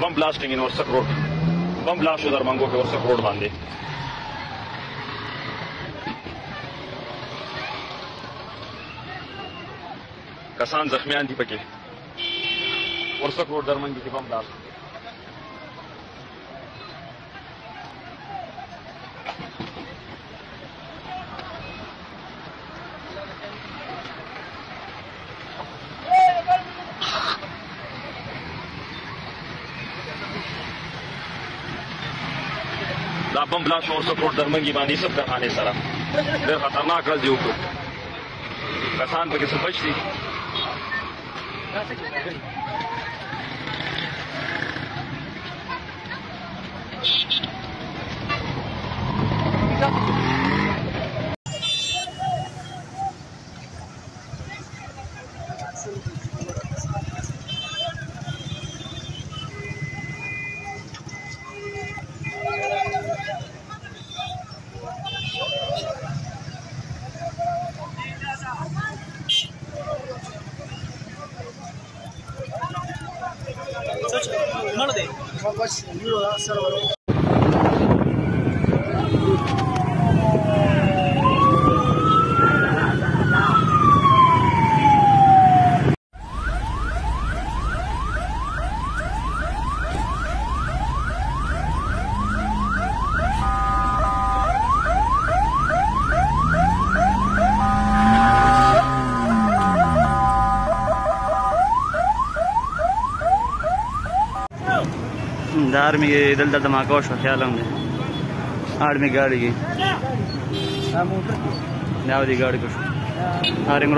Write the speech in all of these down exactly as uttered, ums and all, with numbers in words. بم بلاسٹنگ ان ورسک روڈ بم بلاسٹ شو درمنگو کے ورسک روڈ باندھے کسان زخمیان دی پکے ورسک روڈ درمنگی کے بم بلاسٹ بم بلاش اور سپورٹ درمنگی باندې سب کھانے سره ډېر خطرناک راځي وکړو کسان پکې څه بچ دي بس نيرو لا سرور آرمی کے دل دل دھماکہ شو خیال ہم نے آرمی گاڑی کی ناو دی گاڑی کو آرنگ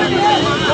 روڈ مخا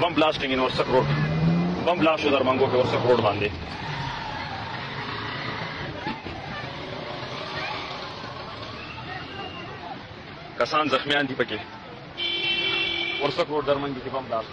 بم بلاسٹنگ ان ورسک روڈ بم بلاسٹ شو درمنگو کے ورسک روڈ باندھے کسان زخمیان دی پکے ورسک روڈ درمنگی کے بم بلاسٹ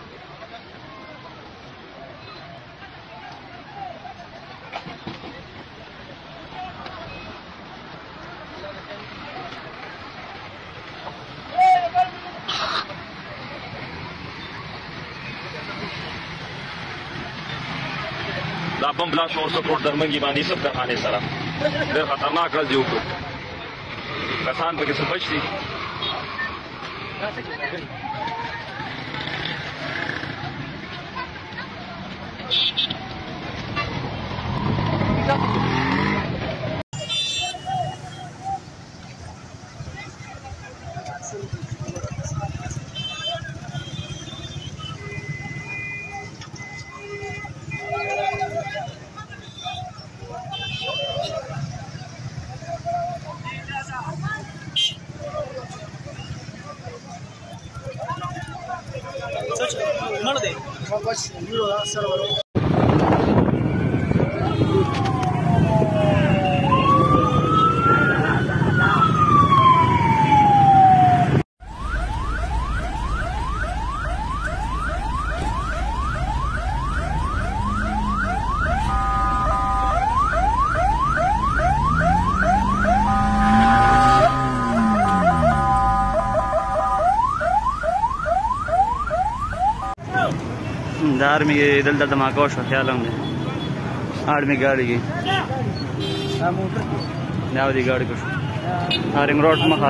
بم بلاش اور سپورٹ درمنگی باندې سب کھانے سره ډېر خطرناک راځي وکړو کسان پکې څه بچ دي بس نيرو لا سرور آرمی کے دل دل دھماکہ شو خیال ہم نے آرمی گاڑی کی ناو دی گاڑی کو آرنگ روڈ مخا